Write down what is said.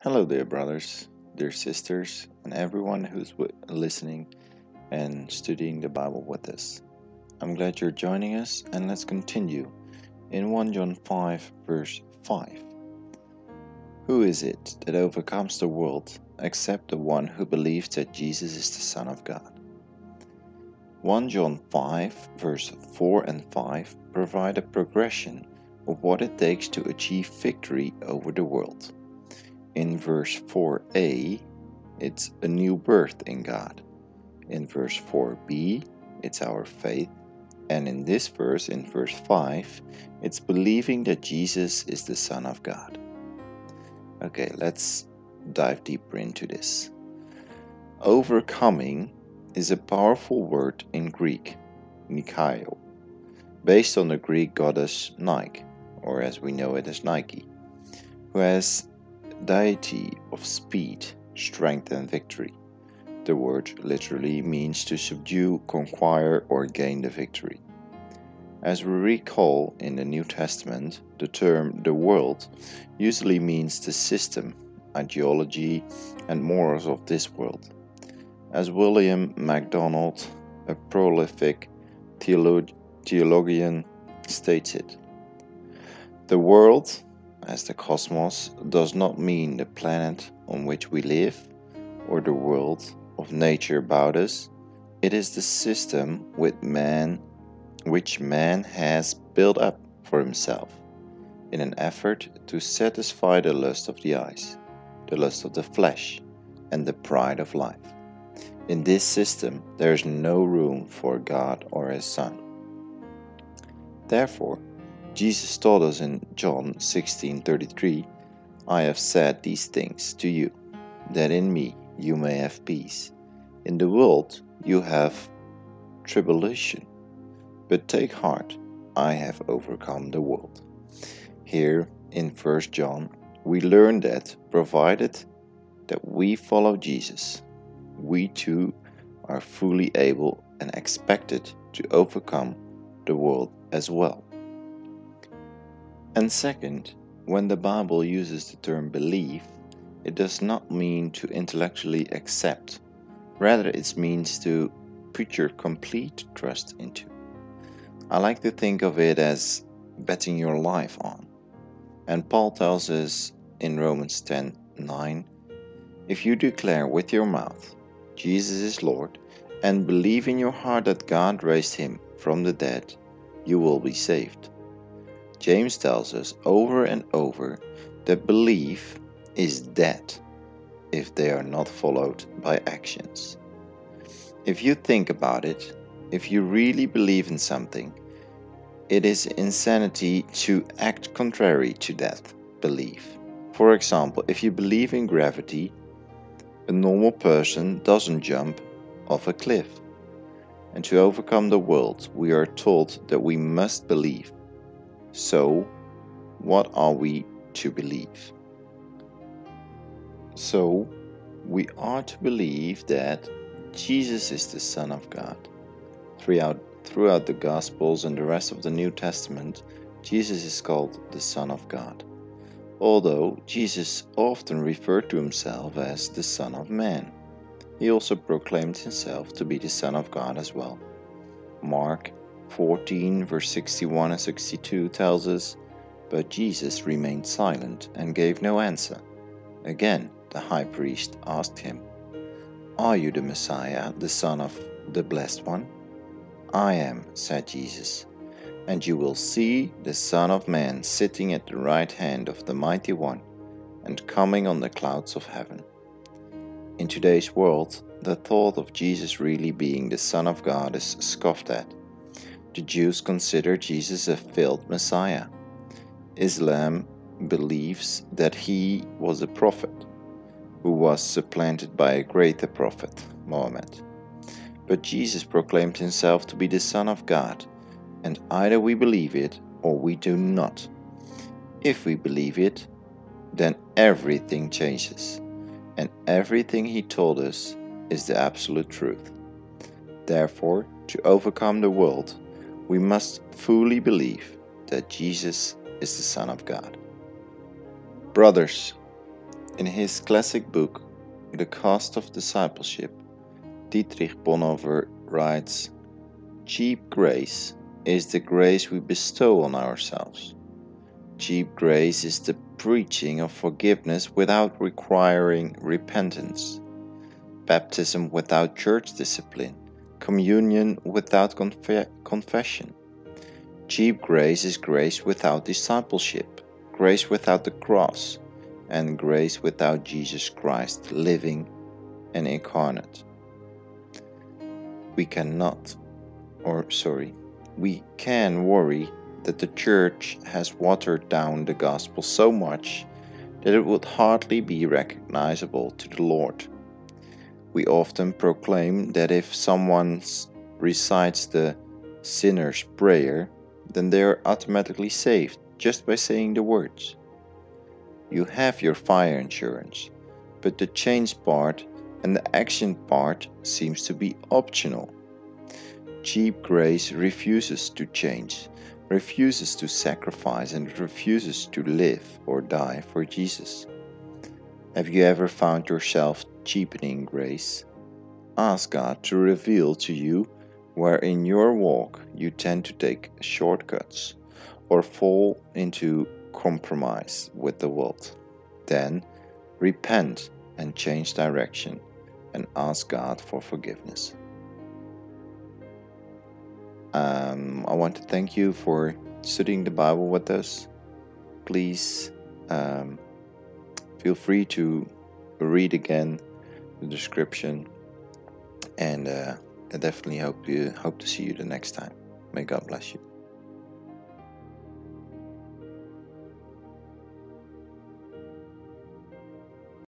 Hello, dear brothers, dear sisters, and everyone who's listening and studying the Bible with us. I'm glad you're joining us, and let's continue in 1 John 5, verse 5. Who is it that overcomes the world except the one who believes that Jesus is the Son of God? 1 John 5, verse 4 and 5 provide a progression of what it takes to achieve victory over the world. In verse 4a, it's a new birth in God. In verse 4b, it's our faith. And in this verse, in verse 5, it's believing that Jesus is the Son of God. Okay, let's dive deeper into this. Overcoming is a powerful word in Greek, nikao, based on the Greek goddess Nike, or as we know it as Nike, who has deity of speed, strength, and victory. The word literally means to subdue, conquer, or gain the victory. As we recall in the New Testament, the term the world usually means the system, ideology, and morals of this world. As William MacDonald, a prolific theologian, states it, the world, as the cosmos, does not mean the planet on which we live or the world of nature about us. It is the system which man has built up for himself in an effort to satisfy the lust of the eyes, the lust of the flesh, and the pride of life. In this system, there is no room for God or His Son. Therefore, Jesus taught us in John 16:33, I have said these things to you, that in me you may have peace. In the world you have tribulation, but take heart, I have overcome the world. Here in 1 John, we learn that provided that we follow Jesus, we too are fully able and expected to overcome the world as well. And second, when the Bible uses the term believe, it does not mean to intellectually accept. Rather, it means to put your complete trust into. I like to think of it as betting your life on. And Paul tells us in Romans 10:9, if you declare with your mouth, Jesus is Lord, and believe in your heart that God raised him from the dead, you will be saved. James tells us over and over that belief is dead if they are not followed by actions. If you think about it, if you really believe in something, it is insanity to act contrary to that belief. For example, if you believe in gravity, a normal person doesn't jump off a cliff. And to overcome the world, we are told that we must believe. So, what are we to believe? So, we are to believe that Jesus is the Son of God. Throughout the Gospels and the rest of the New Testament, Jesus is called the Son of God. Although Jesus often referred to himself as the Son of Man, he also proclaimed himself to be the Son of God as well. Mark 14 verse 61 and 62 tells us, but Jesus remained silent and gave no answer. Again, the high priest asked him, are you the Messiah, the Son of the Blessed One? I am, said Jesus, and you will see the Son of Man sitting at the right hand of the Mighty One and coming on the clouds of heaven. In today's world, the thought of Jesus really being the Son of God is scoffed at. The Jews consider Jesus a failed Messiah. Islam believes that he was a prophet who was supplanted by a greater prophet, Muhammad. But Jesus proclaimed himself to be the Son of God, and either we believe it or we do not. If we believe it, then everything changes, and everything he told us is the absolute truth. Therefore, to overcome the world, we must fully believe that Jesus is the Son of God. Brothers, In his classic book, The Cost of Discipleship, Dietrich Bonhoeffer writes, "Cheap grace is the grace we bestow on ourselves. Cheap grace is the preaching of forgiveness without requiring repentance, baptism without church discipline, communion without confession. Cheap grace is grace without discipleship, grace without the cross, and grace without Jesus Christ living and incarnate." We can worry that the church has watered down the gospel so much that it would hardly be recognizable to the Lord. We often proclaim that if someone recites the sinner's prayer, then they are automatically saved just by saying the words. You have your fire insurance, but the change part and the action part seems to be optional. Cheap grace refuses to change, refuses to sacrifice, and refuses to live or die for Jesus. Have you ever found yourself cheapening grace? Ask God to reveal to you where in your walk you tend to take shortcuts or fall into compromise with the world. Then repent and change direction and ask God for forgiveness. I want to thank you for studying the Bible with us. Please feel free to read again the description, and I definitely hope to see you the next time. May God bless you.